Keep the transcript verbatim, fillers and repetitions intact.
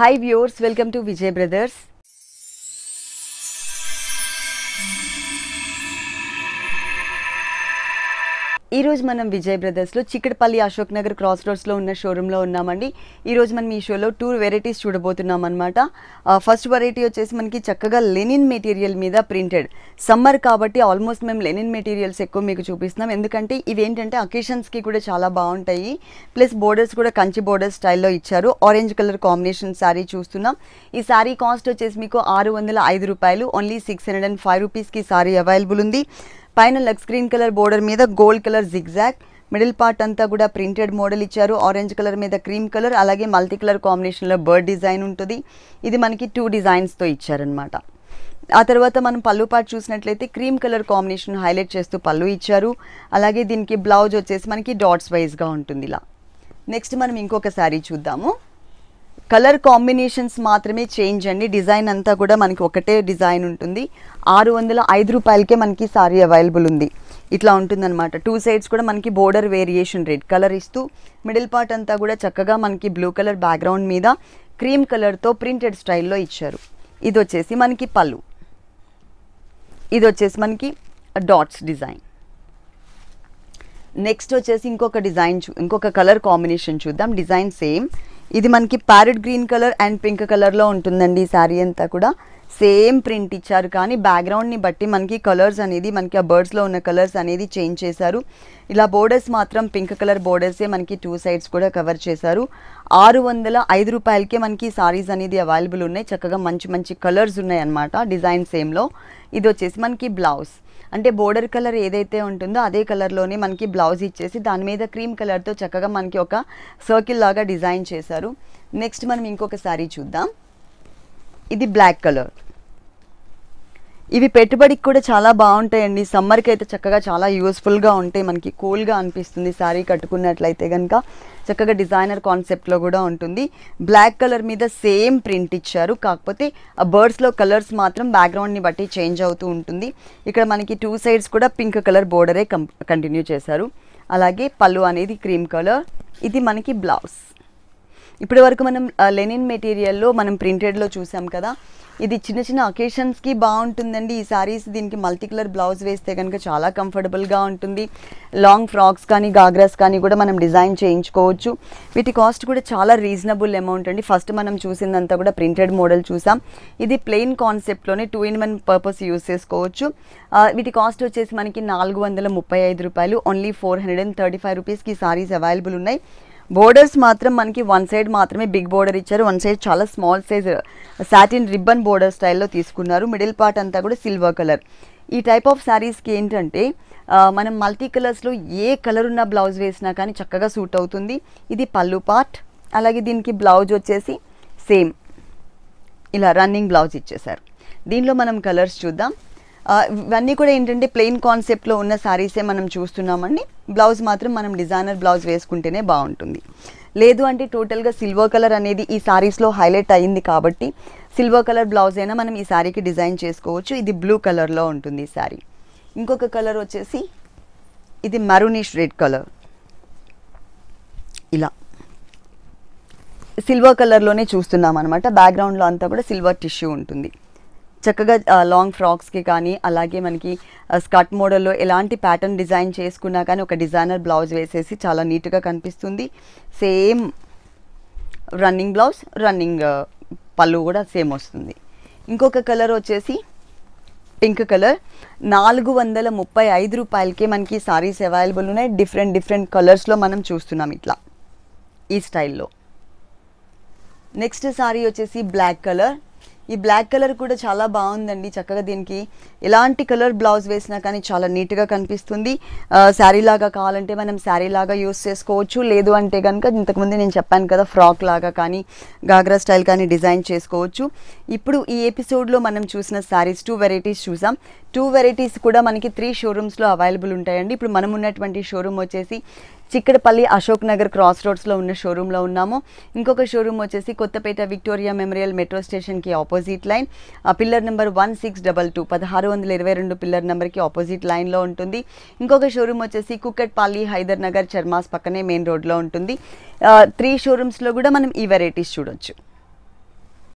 Hi viewers, welcome to Vijay Brothers. ఈ రోజు మనం విజయ్ బ్రదర్స్ లో చిక్కడపల్లి అశోక్ నగర్ క్రాస్ రోడ్స్ లో ఉన్న షోరూమ్ లో ఉన్నామండి. ఈ రోజు మనం ఈ షోలో టూ వెరైటీస్ చూడబోతున్నాం అన్నమాట. ఫస్ట్ వెరైటీ వచ్చేసి మనకి చక్కగా లెనిన్ మెటీరియల్ మీద ప్రింటెడ్, సమ్మర్ కాబట్టి ఆల్మోస్ట్ మనం లెనిన్ మెటీరియల్స్ ఎక్కువ మీకు చూపిస్తున్నాం. ఎందుకంటే ఇవి ఏంటంటే అకేషన్స్ కి కూడా చాలా బాగుంటాయి. ప్లస్ బోర్డర్స్ కూడా కంచి బోర్డర్ స్టైల్లో ఇచ్చారు. ఆరెంజ్ కలర్ కాంబినేషన్ శారీ చూస్తున్నాం. ఈ శారీ కాస్ట్ వచ్చేసి మీకు ఆరు వందల ఐదు రూపాయలు, only six hundred and five రూపీస్కి శారీ అవైలబుల్ ఉంది. పైన లక్స్ గ్రీన్ కలర్ బోర్డర్ మీద gold colour zigzag, middle part అంతా కూడా ప్రింటెడ్ మోడల్ ఇచ్చారు. ఆరెంజ్ కలర్ మీద క్రీమ్ కలర్, అలాగే మల్టీ కలర్ కాంబినేషన్లో బర్డ్ డిజైన్ ఉంటుంది. ఇది మనకి టూ డిజైన్స్తో ఇచ్చారనమాట. ఆ తర్వాత మనం పళ్ళు పార్ట్ చూసినట్లయితే క్రీమ్ కలర్ కాంబినేషన్ హైలైట్ చేస్తూ పళ్ళు ఇచ్చారు. అలాగే దీనికి బ్లౌజ్ వచ్చేసి మనకి డాట్స్ వైజ్గా ఉంటుంది ఇలా. నెక్స్ట్ మనం ఇంకొక శారీ చూద్దాము. కలర్ కాంబినేషన్స్ మాత్రమే చేంజ్ అండి, డిజైన్ అంతా కూడా మనకి ఒకటే డిజైన్ ఉంటుంది. ఆరు వందల ఐదు రూపాయలకే మనకి సారీ అవైలబుల్ ఉంది. ఇట్లా ఉంటుందన్నమాట. టూ సైడ్స్ కూడా మనకి బోర్డర్ వేరియేషన్ రెడ్ కలర్ ఇస్తూ, మిడిల్ పార్ట్ అంతా కూడా చక్కగా మనకి బ్లూ కలర్ బ్యాక్గ్రౌండ్ మీద క్రీమ్ కలర్తో ప్రింటెడ్ స్టైల్లో ఇచ్చారు. ఇది వచ్చేసి మనకి పళ్ళు, ఇది వచ్చేసి మనకి డాట్స్ డిజైన్. నెక్స్ట్ వచ్చేసి ఇంకొక డిజైన్ చూ ఇంకొక కలర్ కాంబినేషన్ చూద్దాం. డిజైన్ సేమ్, ఇది మనకి parrot green colour and pink కలర్లో ఉంటుందండి. ఈ శారీ అంతా కూడా సేమ్ ప్రింట్ ఇచ్చారు, కానీ బ్యాక్గ్రౌండ్ని బట్టి మనకి కలర్స్ అనేది మనకి ఆ బర్డ్స్లో ఉన్న కలర్స్ అనేది చేంజ్ చేశారు. ఇలా బోర్డర్స్ మాత్రం పింక్ కలర్ బోర్డర్సే మనకి టూ సైడ్స్ కూడా కవర్ చేశారు. ఆరు వందల ఐదు రూపాయలకే మనకి శారీస్ అనేది అవైలబుల్ ఉన్నాయి. చక్కగా మంచి మంచి కలర్స్ ఉన్నాయి అన్నమాట డిజైన్ సేమ్లో. ఇది వచ్చేసి మనకి బ్లౌజ్, అంటే బోర్డర్ కలర్ ఏదైతే ఉంటుందో అదే కలర్లోనే మనకి బ్లౌజ్ ఇచ్చేసి దాని మీద క్రీమ్ కలర్తో చక్కగా మనకి ఒక సర్కిల్ లాగా డిజైన్ చేశారు. నెక్స్ట్ మనం ఇంకొక శారీ చూద్దాం. ఇది బ్లాక్ కలర్. ఇవి పెట్టుబడికి కూడా చాలా బాగుంటాయండి. సమ్మర్కి అయితే చక్కగా చాలా యూస్ఫుల్గా ఉంటాయి. మనకి కూల్గా అనిపిస్తుంది శారీ కట్టుకున్నట్లయితే కనుక. చక్కగా డిజైనర్ కాన్సెప్ట్లో కూడా ఉంటుంది. బ్లాక్ కలర్ మీద సేమ్ ప్రింట్ ఇచ్చారు, కాకపోతే ఆ బర్డ్స్లో కలర్స్ మాత్రం బ్యాక్గ్రౌండ్ని బట్టి చేంజ్ అవుతూ ఉంటుంది. ఇక్కడ మనకి టూ సైడ్స్ కూడా పింక్ కలర్ బోర్డరే కం కంటిన్యూ చేశారు. అలాగే పళ్ళు అనేది క్రీమ్ కలర్. ఇది మనకి బ్లౌజ్. ఇప్పటి వరకు మనం లెనిన్ మెటీరియల్లో మనం ప్రింటెడ్లో చూసాం కదా. ఇది చిన్న చిన్న అకేషన్స్కి బాగుంటుందండి ఈ శారీస్. దీనికి మల్టీ కలర్ బ్లౌజ్ వేస్తే కనుక చాలా కంఫర్టబుల్గా ఉంటుంది. లాంగ్ ఫ్రాక్స్ కానీ గాగ్రాస్ కానీ కూడా మనం డిజైన్ చేయించుకోవచ్చు. వీటి కాస్ట్ కూడా చాలా రీజనబుల్ అమౌంట్ అండి. ఫస్ట్ మనం చూసిందంతా కూడా ప్రింటెడ్ మోడల్ చూసాం. ఇది ప్లెయిన్ కాన్సెప్ట్లోనే two in one purpose use చేసుకోవచ్చు. వీటి కాస్ట్ వచ్చేసి మనకి నాలుగు వందల ముప్పై ఐదు రూపాయలు, only four hundred and thirty five రూపీస్కి శారీస్ అవైలబుల్ ఉన్నాయి. బోర్డర్స్ మాత్రం మనకి వన్ సైడ్ మాత్రమే బిగ్ బోర్డర్ ఇచ్చారు, వన్ సైడ్ చాలా small size satin ribbon border స్టైల్లో తీసుకున్నారు. మిడిల్ పార్ట్ అంతా కూడా సిల్వర్ కలర్. ఈ టైప్ ఆఫ్ శారీస్కి ఏంటంటే మనం మల్టీ కలర్స్లో ఏ కలర్ ఉన్న బ్లౌజ్ వేసినా కానీ చక్కగా సూట్ అవుతుంది. ఇది పళ్ళు పార్ట్. అలాగే దీనికి బ్లౌజ్ వచ్చేసి సేమ్ ఇలా రన్నింగ్ బ్లౌజ్ ఇచ్చేసారు. దీనిలో మనం కలర్స్ చూద్దాం. ఇవన్నీ కూడా ఏంటంటే ప్లెయిన్ కాన్సెప్ట్లో ఉన్న శారీసే మనం చూస్తున్నామండి. బ్లౌజ్ మాత్రం మనం డిజైనర్ బ్లౌజ్ వేసుకుంటేనే బాగుంటుంది. లేదు అంటే టోటల్గా సిల్వర్ కలర్ అనేది ఈ శారీస్లో హైలైట్ అయ్యింది కాబట్టి సిల్వర్ కలర్ బ్లౌజ్ అయినా మనం ఈ శారీకి డిజైన్ చేసుకోవచ్చు. ఇది బ్లూ కలర్లో ఉంటుంది ఈ శారీ. ఇంకొక కలర్ వచ్చేసి ఇది మెరూనిష్ రెడ్ కలర్. ఇలా సిల్వర్ కలర్లోనే చూస్తున్నాం అనమాట. బ్యాక్గ్రౌండ్లో అంతా కూడా సిల్వర్ టిష్యూ ఉంటుంది. చక్కగా లాంగ్ ఫ్రాక్స్కి కానీ అలాగే మనకి స్కర్ట్ మోడల్లో ఎలాంటి ప్యాటర్న్ డిజైన్ చేసుకున్నా కానీ ఒక డిజైనర్ బ్లౌజ్ వేసేసి చాలా నీట్గా కనిపిస్తుంది. సేమ్ రన్నింగ్ బ్లౌజ్, రన్నింగ్ పళ్ళు కూడా సేమ్ వస్తుంది. ఇంకొక కలర్ వచ్చేసి పింక్ కలర్. నాలుగు వందల ముప్పై ఐదు రూపాయలకే మనకి సారీస్ అవైలబుల్ ఉన్నాయి. డిఫరెంట్ డిఫరెంట్ కలర్స్లో మనం చూస్తున్నాం ఇట్లా ఈ స్టైల్లో. నెక్స్ట్ సారీ వచ్చేసి బ్లాక్ కలర్. ఈ బ్లాక్ కలర్ కూడా చాలా బాగుందండి. చక్కగా దీనికి ఎలాంటి కలర్ బ్లౌజ్ వేసినా కానీ చాలా నీట్గా కనిపిస్తుంది. శారీ లాగా కావాలంటే మనం శారీ లాగా యూస్ చేసుకోవచ్చు. లేదు అంటే కనుక ఇంతకుముందు నేను చెప్పాను కదా ఫ్రాక్ లాగా కానీ గాగ్రా స్టైల్ కానీ డిజైన్ చేసుకోవచ్చు. ఇప్పుడు ఈ ఎపిసోడ్లో మనం చూసిన శారీస్ టూ వెరైటీస్ చూసాం. టూ వెరైటీస్ కూడా మనకి త్రీ షోరూమ్స్లో అవైలబుల్ ఉంటాయండి. ఇప్పుడు మనం ఉన్నటువంటి షోరూమ్ వచ్చేసి చిక్కడపల్లి అశోక్ నగర్ క్రాస్ రోడ్స్లో ఉన్న షోరూంలో ఉన్నాము. ఇంకొక షోరూమ్ వచ్చేసి కొత్తపేట విక్టోరియా మెమోరియల్ మెట్రో స్టేషన్కి opposite line, pillar number one six double two పదహారు వందల ఇరవై రెండు పిల్లర్ నెంబర్కి ఆపోజిట్ లైన్లో ఉంటుంది. ఇంకొక షోరూమ్ వచ్చేసి కుక్కట్పల్లి హైదర్ నగర్ చర్మాస్ పక్కనే మెయిన్ రోడ్లో ఉంటుంది. త్రీ షోరూమ్స్లో కూడా మనం ఈ వెరైటీస్ చూడొచ్చు.